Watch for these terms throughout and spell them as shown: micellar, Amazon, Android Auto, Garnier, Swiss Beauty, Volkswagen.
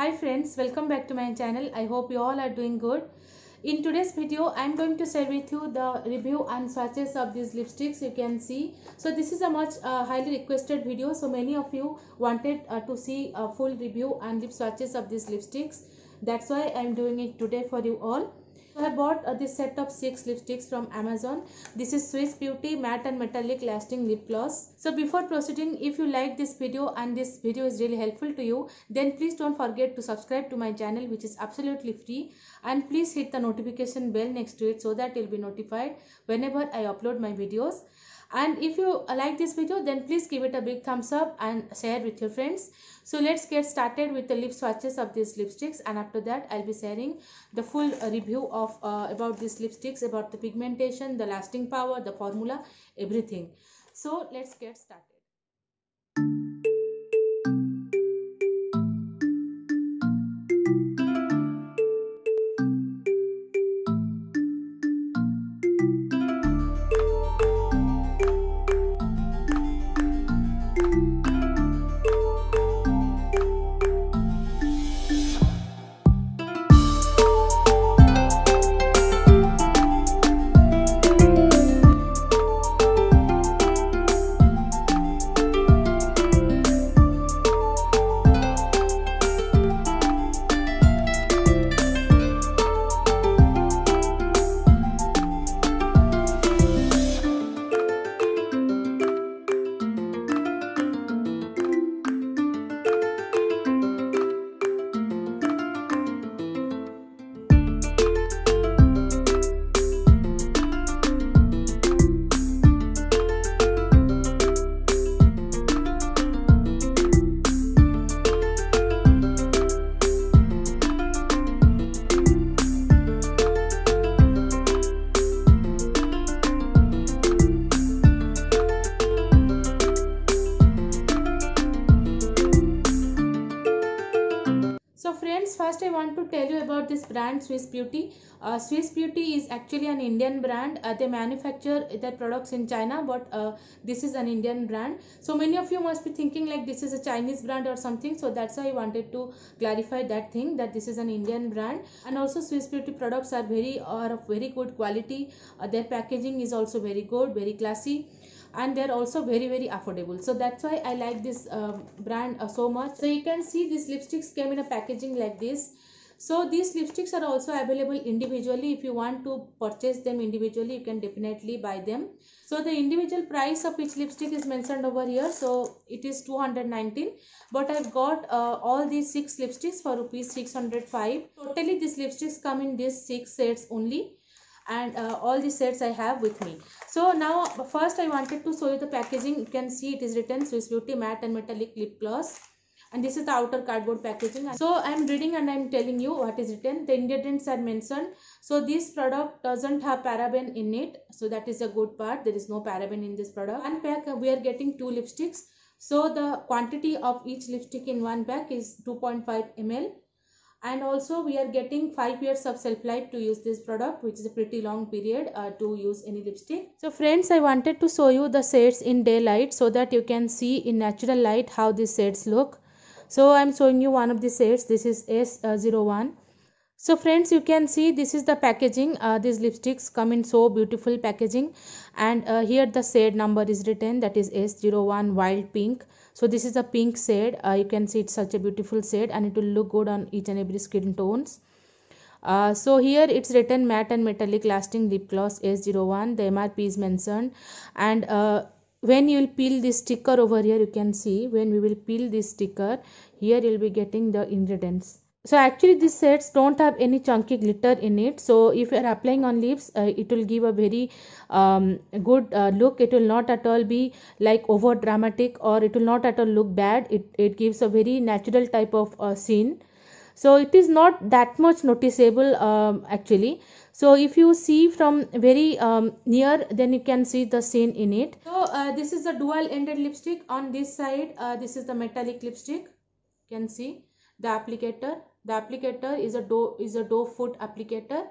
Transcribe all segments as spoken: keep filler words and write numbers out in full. Hi friends, welcome back to my channel. I hope you all are doing good. In today's video, I am going to share with you the review and swatches of these lipsticks. You can see. So this is a much uh, highly requested video. So many of you wanted uh, to see a full review and lip swatches of these lipsticks. That's why I am doing it today for you all. I have bought uh, this set of six lipsticks from Amazon. This is Swiss Beauty Matte and Metallic Lasting Lip Gloss. So before proceeding, if you like this video and this video is really helpful to you, then please don't forget to subscribe to my channel, which is absolutely free, and please hit the notification bell next to it so that you'll be notified whenever I upload my videos. And if you like this video, then please give it a big thumbs up and share with your friends. So let's get started with the lip swatches of these lipsticks, and after that I'll be sharing the full review of uh, about these lipsticks, about the pigmentation, the lasting power, the formula, everything. So let's get started. First, I want to tell you about this brand Swiss Beauty. Uh, Swiss Beauty is actually an Indian brand. Uh, they manufacture their products in China, but uh, this is an Indian brand. So many of you must be thinking like this is a Chinese brand or something. So that's why I wanted to clarify that thing, that this is an Indian brand. And also Swiss Beauty products are very are of very good quality. Uh, their packaging is also very good, very classy, and they're also very very affordable. So that's why I like this um, brand uh, so much. So you can see these lipsticks came in a packaging like this. So these lipsticks are also available individually. If you want to purchase them individually, you can definitely buy them. So the individual price of each lipstick is mentioned over here. So it is two hundred nineteen, but I've got uh, all these six lipsticks for rupees six hundred five. Totally these lipsticks come in these six sets only, and uh, all the sets I have with me. So now first I wanted to show you the packaging. You can see it is written Swiss Beauty Matte and Metallic Lip Gloss, and this is the outer cardboard packaging. So I am reading and I am telling you what is written. The ingredients are mentioned. So this product doesn't have paraben in it, so that is a good part. There is no paraben in this product. One pack we are getting two lipsticks. So the quantity of each lipstick in one pack is two point five milliliters. And also we are getting five years of self life to use this product, which is a pretty long period uh, to use any lipstick. So friends, I wanted to show you the shades in daylight so that you can see in natural light how these shades look. So I'm showing you one of the shades. This is S zero one. So friends, you can see this is the packaging. Uh, these lipsticks come in so beautiful packaging, and uh, here the shade number is written, that is S zero one Wild Pink. So this is a pink shade. Uh, you can see it's such a beautiful shade, and it will look good on each and every skin tones. Uh, so here it's written Matte and Metallic Lasting Lip Gloss S zero one. The M R P is mentioned, and uh, when you will peel this sticker over here, you can see when we will peel this sticker, here you'll be getting the ingredients. So actually these sets don't have any chunky glitter in it. So if you are applying on lips, uh, it will give a very um, good uh, look. It will not at all be like over dramatic, or it will not at all look bad. It, it gives a very natural type of uh, scene. So it is not that much noticeable um, actually. So if you see from very um, near, then you can see the scene in it. So uh, this is the dual ended lipstick. On this side, uh, this is the metallic lipstick. You can see the applicator. The applicator is a doe is a doe foot applicator,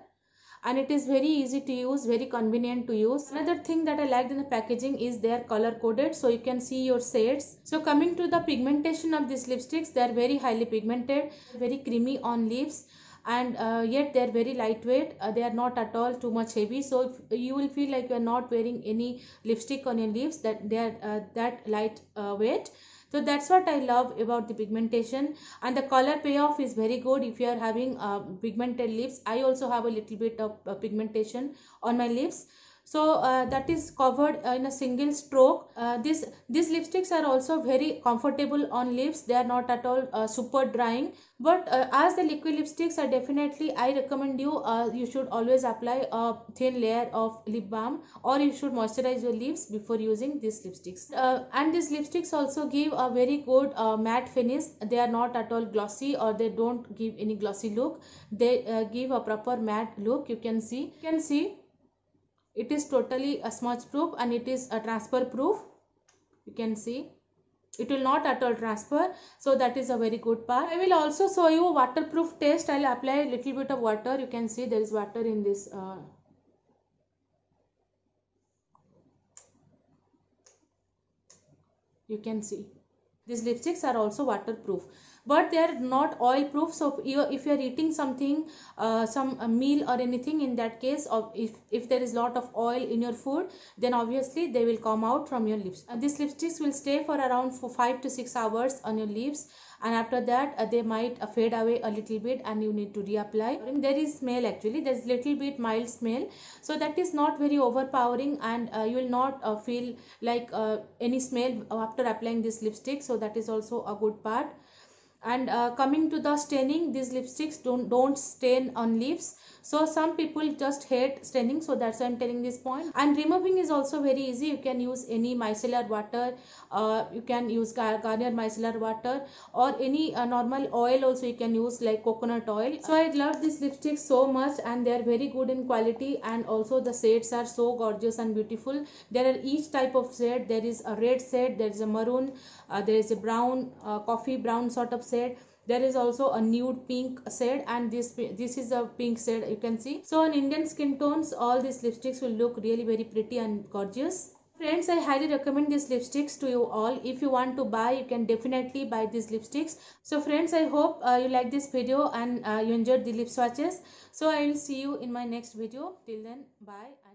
and it is very easy to use, very convenient to use. Another thing that I liked in the packaging is they are color coded, so you can see your shades. So coming to the pigmentation of these lipsticks, they are very highly pigmented, very creamy on lips, and uh, yet they are very lightweight. Uh, they are not at all too much heavy, so if you will feel like you are not wearing any lipstick on your lips, that they are uh, that light uh, weight. So that's what I love about the pigmentation, and the color payoff is very good if you are having uh, pigmented lips. I also have a little bit of uh, pigmentation on my lips. So uh, that is covered uh, in a single stroke. Uh, this, these lipsticks are also very comfortable on lips. They are not at all uh, super drying. But uh, as the liquid lipsticks are definitely, I recommend you, uh, you should always apply a thin layer of lip balm, or you should moisturize your lips before using these lipsticks. Uh, and these lipsticks also give a very good uh, matte finish. They are not at all glossy, or they don't give any glossy look. They uh, give a proper matte look. You can see. You can see. It is totally a smudge proof, and it is a transfer proof. You can see it will not at all transfer, so that is a very good part. I will also show you waterproof test. I'll apply a little bit of water. You can see there is water in this uh, you can see these lipsticks are also waterproof, but they are not oil proof. So if you are eating something, uh, some a meal or anything, in that case, or if, if there is lot of oil in your food, then obviously they will come out from your lips. And these lipsticks will stay for around for five to six hours on your lips, and after that uh, they might uh, fade away a little bit, and you need to reapply. There is smell, actually there is little bit mild smell, so that is not very overpowering, and uh, you will not uh, feel like uh, any smell after applying this lipstick, so that is also a good part. And uh, coming to the staining, these lipsticks don't don't stain on lips. So some people just hate staining, so that's why I'm telling this point. And removing is also very easy. You can use any micellar water, uh, you can use Garnier micellar water, or any uh, normal oil also you can use, like coconut oil. So I love these lipsticks so much, and they are very good in quality, and also the shades are so gorgeous and beautiful. There are each type of shade. There is a red shade, there is a maroon, uh, there is a brown, uh, coffee brown sort of shade. There is also a nude pink shade, and this this is a pink shade, you can see. So on Indian skin tones, all these lipsticks will look really very pretty and gorgeous. Friends, I highly recommend these lipsticks to you all. If you want to buy, you can definitely buy these lipsticks. So friends, I hope uh, you like this video, and uh, you enjoyed the lip swatches. So I will see you in my next video. Till then, bye.